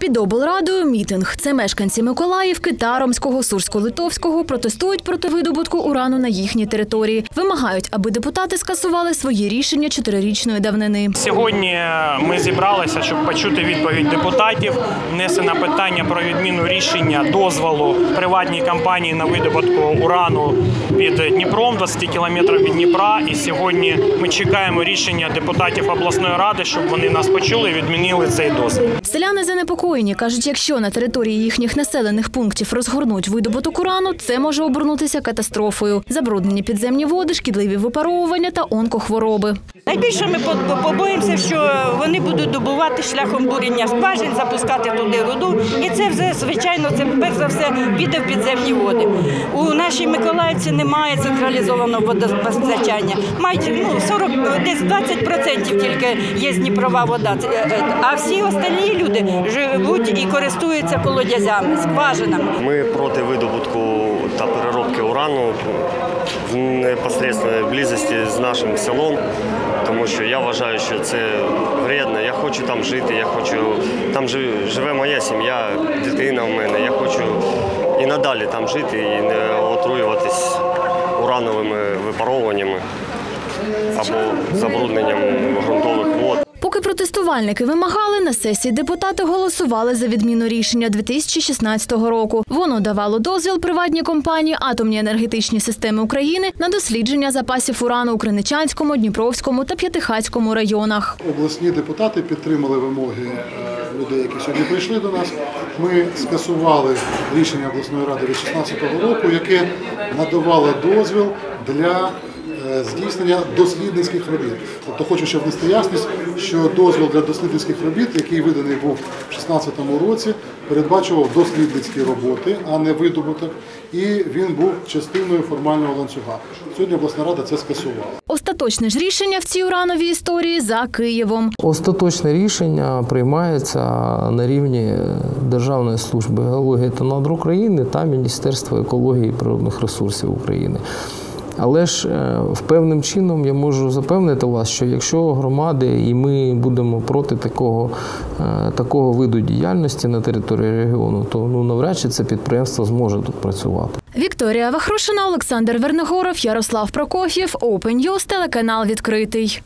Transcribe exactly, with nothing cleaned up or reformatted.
Під облрадою мітинг. Це мешканці Миколаївки та Ромського, Сурсько-Литовського протестують проти видобутку урану на їхній території. Вимагають, аби депутати скасували свої рішення чотирирічної давнини. Сьогодні ми зібралися, щоб почути відповідь депутатів, внесено питання про відміну рішення дозволу приватній компанії на видобутку урану під Дніпром, двадцять кілометрів від Дніпра. І сьогодні ми чекаємо рішення депутатів обласної ради, щоб вони нас почули і відмінили цей дозвіл. Селяни занепокоєні. Кажуть, якщо на території їхніх населених пунктів розгорнуть видобуток урану, це може обернутися катастрофою. Забруднені підземні води, шкідливі випаровування та онкохвороби. Найбільше ми побоїмося, що вони будуть добувати шляхом буріння скважин, запускати туди руду. І це все, звичайно, це перш за все піде в підземні води. У нашій Миколаївці немає централізованого водопостачання. Мають, ну, сорок, десь двадцять відсотків тільки є Дніпрова вода, а всі остальні люди живуть і користуються колодязями, скважинами. Ми проти видобутку та переробки урану в непосередній близькості з нашим селом, тому що я вважаю, що це вредно. Я хочу там жити, я хочу, там живе моя сім'я, дитина в мене. Я хочу і надалі там жити, і не отруюватись урановими випаровуваннями або забрудненням ґрунтових вод. Поки протестувальники вимагали, на сесії депутати голосували за відміну рішення дві тисячі шістнадцятого року. Воно давало дозвіл приватній компанії «Атомні енергетичні системи України» на дослідження запасів урану у Криничанському, Дніпровському та П'ятихатському районах. Обласні депутати підтримали вимоги людей, які сьогодні прийшли до нас. Ми скасували рішення обласної ради від дві тисячі шістнадцятого року, яке надавало дозвіл для здійснення дослідницьких робіт. Тобто хочу ще внести ясність, що дозвіл для дослідницьких робіт, який виданий був у дві тисячі шістнадцятому році, передбачував дослідницькі роботи, а не видобуток, і він був частиною формального ланцюга. Сьогодні обласна рада це скасувала. Остаточне ж рішення в цій урановій історії за Києвом. Остаточне рішення приймається на рівні Державної служби геології та надр України та Міністерства екології та природних ресурсів України. Але ж певним чином я можу запевнити вас, що якщо громади і ми будемо проти такого, такого виду діяльності на території регіону, то ну, навряд чи це підприємство зможе тут працювати. Вікторія Вахрушина, Олександр Верногоров, Ярослав Прокоф'єв, Open, телеканал «Відкритий».